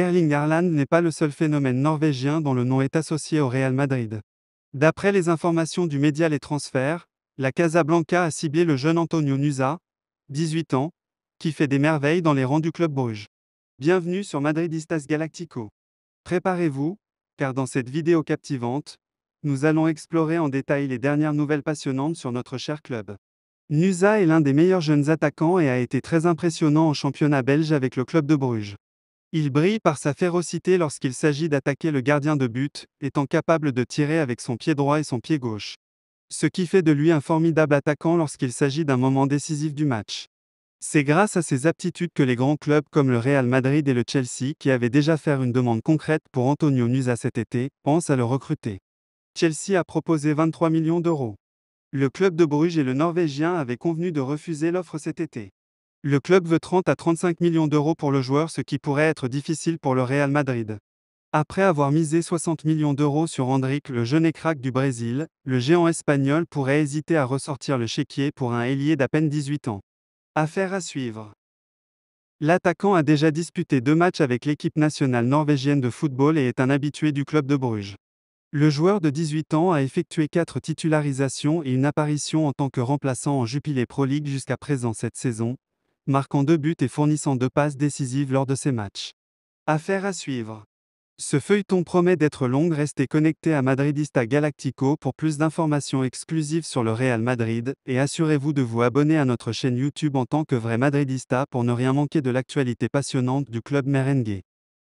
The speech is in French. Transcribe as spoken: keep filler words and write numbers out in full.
Erling Haaland n'est pas le seul phénomène norvégien dont le nom est associé au Real Madrid. D'après les informations du média Les Transferts, la Casa Blanca a ciblé le jeune Antonio Nusa, dix-huit ans, qui fait des merveilles dans les rangs du Club Bruges. Bienvenue sur Madridistas Galácticos. Préparez-vous, car dans cette vidéo captivante, nous allons explorer en détail les dernières nouvelles passionnantes sur notre cher club. Nusa est l'un des meilleurs jeunes attaquants et a été très impressionnant en championnat belge avec le club de Bruges. Il brille par sa férocité lorsqu'il s'agit d'attaquer le gardien de but, étant capable de tirer avec son pied droit et son pied gauche. Ce qui fait de lui un formidable attaquant lorsqu'il s'agit d'un moment décisif du match. C'est grâce à ses aptitudes que les grands clubs comme le Real Madrid et le Chelsea, qui avaient déjà fait une demande concrète pour Antonio Nusa cet été, pensent à le recruter. Chelsea a proposé vingt-trois millions d'euros. Le club de Bruges et le Norvégien avaient convenu de refuser l'offre cet été. Le club veut trente à trente-cinq millions d'euros pour le joueur, ce qui pourrait être difficile pour le Real Madrid. Après avoir misé soixante millions d'euros sur Endrick, le jeune écrac du Brésil, le géant espagnol pourrait hésiter à ressortir le chéquier pour un ailier d'à peine dix-huit ans. Affaire à suivre. L'attaquant a déjà disputé deux matchs avec l'équipe nationale norvégienne de football et est un habitué du club de Bruges. Le joueur de dix-huit ans a effectué quatre titularisations et une apparition en tant que remplaçant en Jupiler Pro League jusqu'à présent cette saison, marquant deux buts et fournissant deux passes décisives lors de ces matchs. Affaire à suivre. Ce feuilleton promet d'être long, restez connectés à Madridista Galáctico pour plus d'informations exclusives sur le Real Madrid et assurez-vous de vous abonner à notre chaîne YouTube en tant que vrai Madridista pour ne rien manquer de l'actualité passionnante du club Merengue.